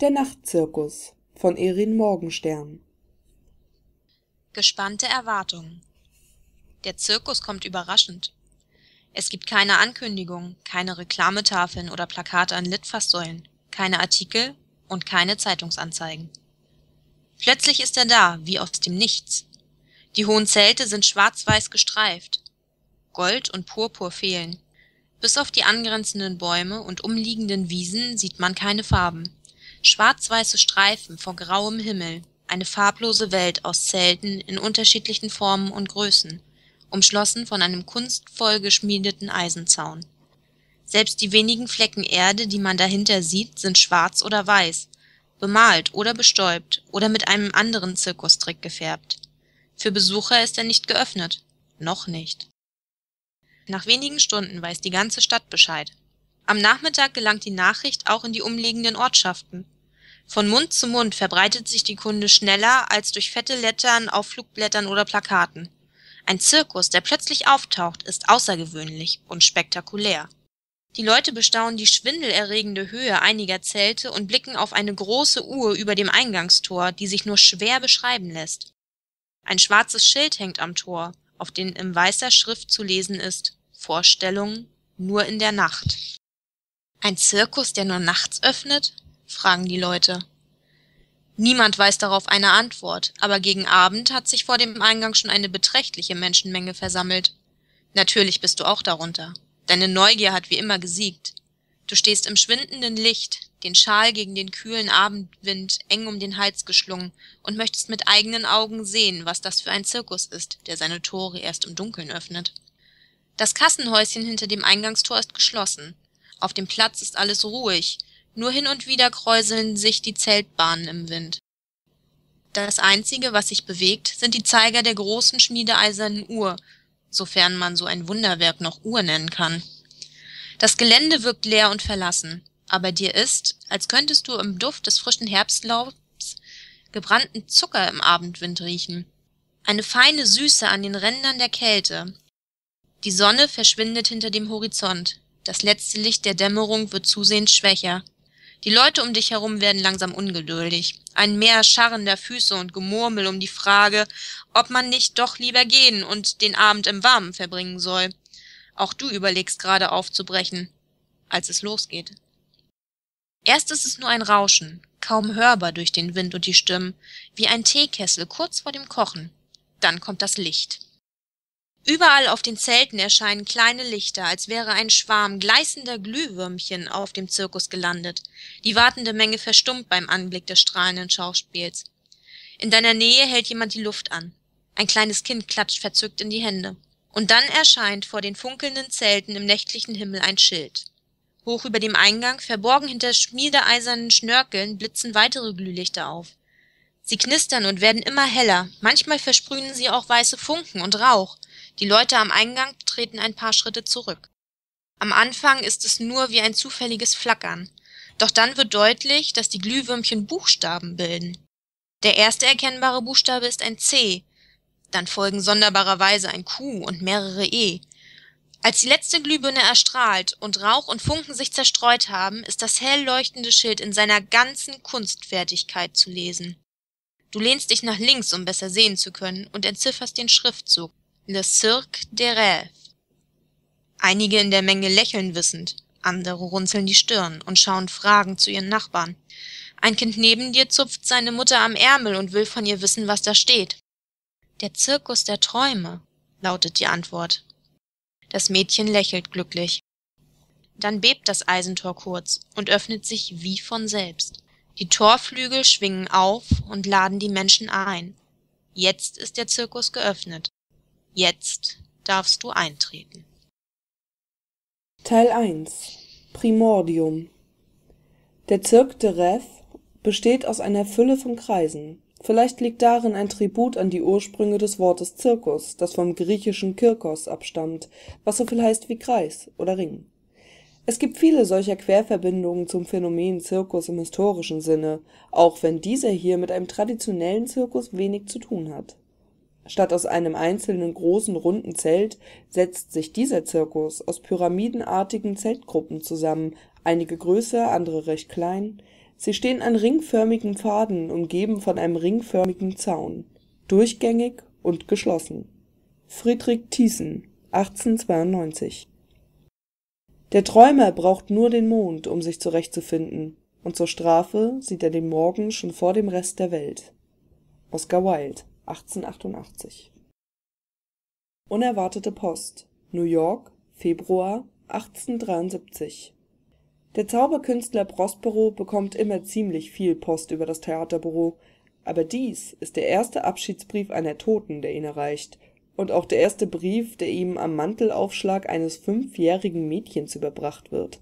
Der Nachtzirkus von Erin Morgenstern. Gespannte Erwartungen. Der Zirkus kommt überraschend. Es gibt keine Ankündigung, keine Reklametafeln oder Plakate an Litfaßsäulen, keine Artikel und keine Zeitungsanzeigen. Plötzlich ist er da, wie aus dem Nichts. Die hohen Zelte sind schwarz-weiß gestreift. Gold und Purpur fehlen. Bis auf die angrenzenden Bäume und umliegenden Wiesen sieht man keine Farben. Schwarz-weiße Streifen vor grauem Himmel, eine farblose Welt aus Zelten in unterschiedlichen Formen und Größen, umschlossen von einem kunstvoll geschmiedeten Eisenzaun. Selbst die wenigen Flecken Erde, die man dahinter sieht, sind schwarz oder weiß, bemalt oder bestäubt oder mit einem anderen Zirkustrick gefärbt. Für Besucher ist er nicht geöffnet. Noch nicht. Nach wenigen Stunden weiß die ganze Stadt Bescheid. Am Nachmittag gelangt die Nachricht auch in die umliegenden Ortschaften. Von Mund zu Mund verbreitet sich die Kunde schneller als durch fette Lettern auf Flugblättern oder Plakaten. Ein Zirkus, der plötzlich auftaucht, ist außergewöhnlich und spektakulär. Die Leute bestaunen die schwindelerregende Höhe einiger Zelte und blicken auf eine große Uhr über dem Eingangstor, die sich nur schwer beschreiben lässt. Ein schwarzes Schild hängt am Tor, auf dem in weißer Schrift zu lesen ist: Vorstellung nur in der Nacht. Ein Zirkus, der nur nachts öffnet? Fragen die Leute. Niemand weiß darauf eine Antwort, aber gegen Abend hat sich vor dem Eingang schon eine beträchtliche Menschenmenge versammelt. Natürlich bist du auch darunter. Deine Neugier hat wie immer gesiegt. Du stehst im schwindenden Licht, den Schal gegen den kühlen Abendwind eng um den Hals geschlungen, und möchtest mit eigenen Augen sehen, was das für ein Zirkus ist, der seine Tore erst im Dunkeln öffnet. Das Kassenhäuschen hinter dem Eingangstor ist geschlossen. Auf dem Platz ist alles ruhig, nur hin und wieder kräuseln sich die Zeltbahnen im Wind. Das Einzige, was sich bewegt, sind die Zeiger der großen schmiedeeisernen Uhr, sofern man so ein Wunderwerk noch Uhr nennen kann. Das Gelände wirkt leer und verlassen, aber dir ist, als könntest du im Duft des frischen Herbstlaubs gebrannten Zucker im Abendwind riechen. Eine feine Süße an den Rändern der Kälte. Die Sonne verschwindet hinter dem Horizont. Das letzte Licht der Dämmerung wird zusehends schwächer. Die Leute um dich herum werden langsam ungeduldig. Ein Meer scharrender Füße und Gemurmel um die Frage, ob man nicht doch lieber gehen und den Abend im Warmen verbringen soll. Auch du überlegst gerade aufzubrechen, als es losgeht. Erst ist es nur ein Rauschen, kaum hörbar durch den Wind und die Stimmen, wie ein Teekessel kurz vor dem Kochen. Dann kommt das Licht. Überall auf den Zelten erscheinen kleine Lichter, als wäre ein Schwarm gleißender Glühwürmchen auf dem Zirkus gelandet. Die wartende Menge verstummt beim Anblick des strahlenden Schauspiels. In deiner Nähe hält jemand die Luft an. Ein kleines Kind klatscht verzückt in die Hände. Und dann erscheint vor den funkelnden Zelten im nächtlichen Himmel ein Schild. Hoch über dem Eingang, verborgen hinter schmiedeeisernen Schnörkeln, blitzen weitere Glühlichter auf. Sie knistern und werden immer heller, manchmal versprühen sie auch weiße Funken und Rauch. Die Leute am Eingang treten ein paar Schritte zurück. Am Anfang ist es nur wie ein zufälliges Flackern, doch dann wird deutlich, dass die Glühwürmchen Buchstaben bilden. Der erste erkennbare Buchstabe ist ein C, dann folgen sonderbarerweise ein Q und mehrere E. Als die letzte Glühbirne erstrahlt und Rauch und Funken sich zerstreut haben, ist das hell leuchtende Schild in seiner ganzen Kunstfertigkeit zu lesen. Du lehnst dich nach links, um besser sehen zu können, und entzifferst den Schriftzug: Le Cirque des Rêves. Einige in der Menge lächeln wissend, andere runzeln die Stirn und schauen fragend zu ihren Nachbarn. Ein Kind neben dir zupft seine Mutter am Ärmel und will von ihr wissen, was da steht. Der Zirkus der Träume, lautet die Antwort. Das Mädchen lächelt glücklich. Dann bebt das Eisentor kurz und öffnet sich wie von selbst. Die Torflügel schwingen auf und laden die Menschen ein. Jetzt ist der Zirkus geöffnet. Jetzt darfst du eintreten. Teil 1. Primordium. Der Cirque des Rêves besteht aus einer Fülle von Kreisen. Vielleicht liegt darin ein Tribut an die Ursprünge des Wortes Zirkus, das vom griechischen Kirkos abstammt, was so viel heißt wie Kreis oder Ring. Es gibt viele solcher Querverbindungen zum Phänomen Zirkus im historischen Sinne, auch wenn dieser hier mit einem traditionellen Zirkus wenig zu tun hat. Statt aus einem einzelnen großen runden Zelt setzt sich dieser Zirkus aus pyramidenartigen Zeltgruppen zusammen, einige größer, andere recht klein. Sie stehen an ringförmigen Pfaden, umgeben von einem ringförmigen Zaun, durchgängig und geschlossen. Friedrich Thiessen, 1892. Der Träumer braucht nur den Mond, um sich zurechtzufinden, und zur Strafe sieht er den Morgen schon vor dem Rest der Welt. Oscar Wilde, 1888. Unerwartete Post, New York, Februar 1873. Der Zauberkünstler Prospero bekommt immer ziemlich viel Post über das Theaterbüro, aber dies ist der erste Abschiedsbrief einer Toten, der ihn erreicht, und auch der erste Brief, der ihm am Mantelaufschlag eines 5-jährigen Mädchens überbracht wird.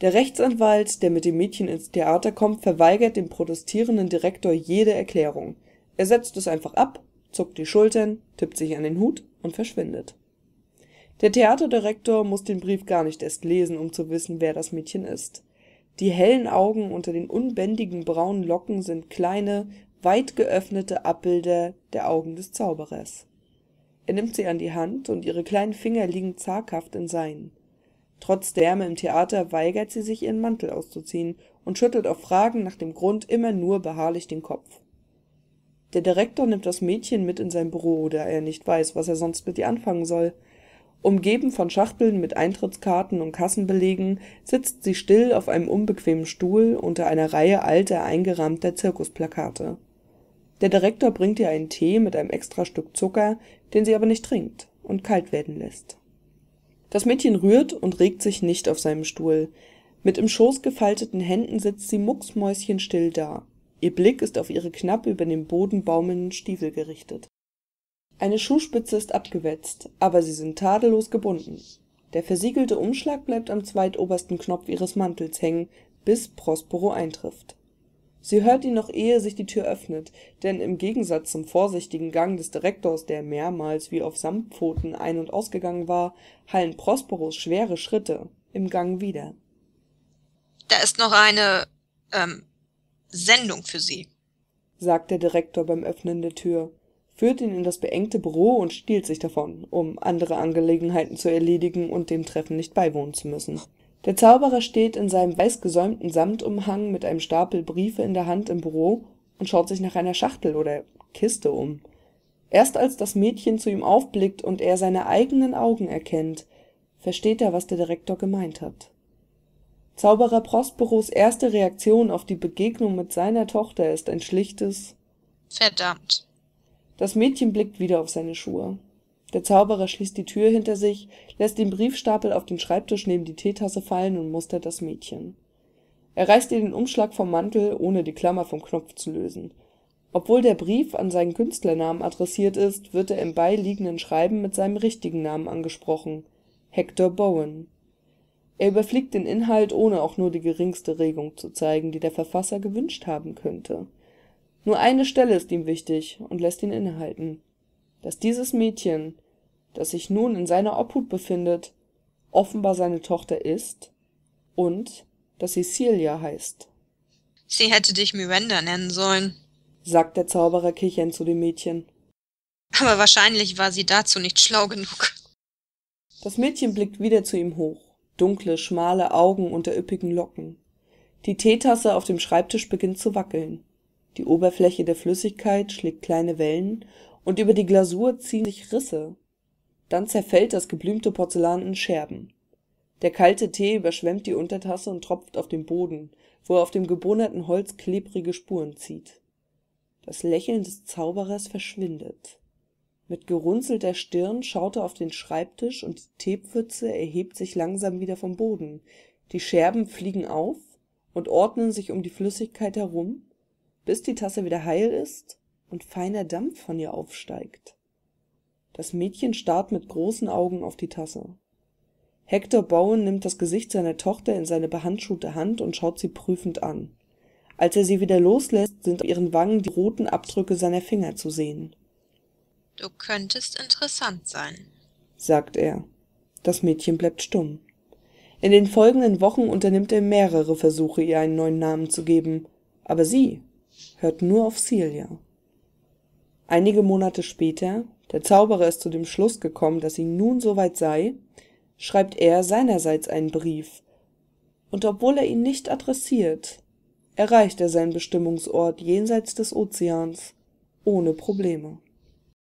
Der Rechtsanwalt, der mit dem Mädchen ins Theater kommt, verweigert dem protestierenden Direktor jede Erklärung. Er setzt es einfach ab, zuckt die Schultern, tippt sich an den Hut und verschwindet. Der Theaterdirektor muss den Brief gar nicht erst lesen, um zu wissen, wer das Mädchen ist. Die hellen Augen unter den unbändigen braunen Locken sind kleine, weit geöffnete Abbilder der Augen des Zauberers. Er nimmt sie an die Hand und ihre kleinen Finger liegen zaghaft in seinen. Trotz der Wärme im Theater weigert sie sich, ihren Mantel auszuziehen und schüttelt auf Fragen nach dem Grund immer nur beharrlich den Kopf. Der Direktor nimmt das Mädchen mit in sein Büro, da er nicht weiß, was er sonst mit ihr anfangen soll. Umgeben von Schachteln mit Eintrittskarten und Kassenbelegen sitzt sie still auf einem unbequemen Stuhl unter einer Reihe alter, eingerahmter Zirkusplakate. Der Direktor bringt ihr einen Tee mit einem extra Stück Zucker, den sie aber nicht trinkt und kalt werden lässt. Das Mädchen rührt und regt sich nicht auf seinem Stuhl. Mit im Schoß gefalteten Händen sitzt sie mucksmäuschenstill da. Ihr Blick ist auf ihre knapp über dem Boden baumelnden Stiefel gerichtet. Eine Schuhspitze ist abgewetzt, aber sie sind tadellos gebunden. Der versiegelte Umschlag bleibt am zweitobersten Knopf ihres Mantels hängen, bis Prospero eintrifft. Sie hört ihn noch, ehe sich die Tür öffnet, denn im Gegensatz zum vorsichtigen Gang des Direktors, der mehrmals wie auf Samtpfoten ein- und ausgegangen war, hallen Prosperos schwere Schritte im Gang wieder. Da ist noch eine, Sendung für Sie, sagt der Direktor beim Öffnen der Tür, führt ihn in das beengte Büro und stiehlt sich davon, um andere Angelegenheiten zu erledigen und dem Treffen nicht beiwohnen zu müssen. Der Zauberer steht in seinem weißgesäumten Samtumhang mit einem Stapel Briefe in der Hand im Büro und schaut sich nach einer Schachtel oder Kiste um. Erst als das Mädchen zu ihm aufblickt und er seine eigenen Augen erkennt, versteht er, was der Direktor gemeint hat. Zauberer Prosperos erste Reaktion auf die Begegnung mit seiner Tochter ist ein schlichtes »Verdammt«. Das Mädchen blickt wieder auf seine Schuhe. Der Zauberer schließt die Tür hinter sich, lässt den Briefstapel auf den Schreibtisch neben die Teetasse fallen und mustert das Mädchen. Er reißt ihr den Umschlag vom Mantel, ohne die Klammer vom Knopf zu lösen. Obwohl der Brief an seinen Künstlernamen adressiert ist, wird er im beiliegenden Schreiben mit seinem richtigen Namen angesprochen, Hector Bowen. Er überfliegt den Inhalt, ohne auch nur die geringste Regung zu zeigen, die der Verfasser gewünscht haben könnte. Nur eine Stelle ist ihm wichtig und lässt ihn innehalten, dass dieses Mädchen, das sich nun in seiner Obhut befindet, offenbar seine Tochter ist und dass sie Celia heißt. »Sie hätte dich Miranda nennen sollen«, sagt der Zauberer kichernd zu dem Mädchen. »Aber wahrscheinlich war sie dazu nicht schlau genug.« Das Mädchen blickt wieder zu ihm hoch, dunkle, schmale Augen unter üppigen Locken. Die Teetasse auf dem Schreibtisch beginnt zu wackeln. Die Oberfläche der Flüssigkeit schlägt kleine Wellen und über die Glasur ziehen sich Risse. Dann zerfällt das geblümte Porzellan in Scherben. Der kalte Tee überschwemmt die Untertasse und tropft auf den Boden, wo er auf dem gebohnerten Holz klebrige Spuren zieht. Das Lächeln des Zauberers verschwindet. Mit gerunzelter Stirn schaut er auf den Schreibtisch und die Teepfütze erhebt sich langsam wieder vom Boden. Die Scherben fliegen auf und ordnen sich um die Flüssigkeit herum, bis die Tasse wieder heil ist und feiner Dampf von ihr aufsteigt. Das Mädchen starrt mit großen Augen auf die Tasse. Hector Bowen nimmt das Gesicht seiner Tochter in seine behandschuhte Hand und schaut sie prüfend an. Als er sie wieder loslässt, sind auf ihren Wangen die roten Abdrücke seiner Finger zu sehen. »Du könntest interessant sein«, sagt er. Das Mädchen bleibt stumm. In den folgenden Wochen unternimmt er mehrere Versuche, ihr einen neuen Namen zu geben, aber sie hört nur auf Celia. Einige Monate später, der Zauberer ist zu dem Schluss gekommen, dass sie nun soweit sei, schreibt er seinerseits einen Brief, und obwohl er ihn nicht adressiert, erreicht er seinen Bestimmungsort jenseits des Ozeans ohne Probleme.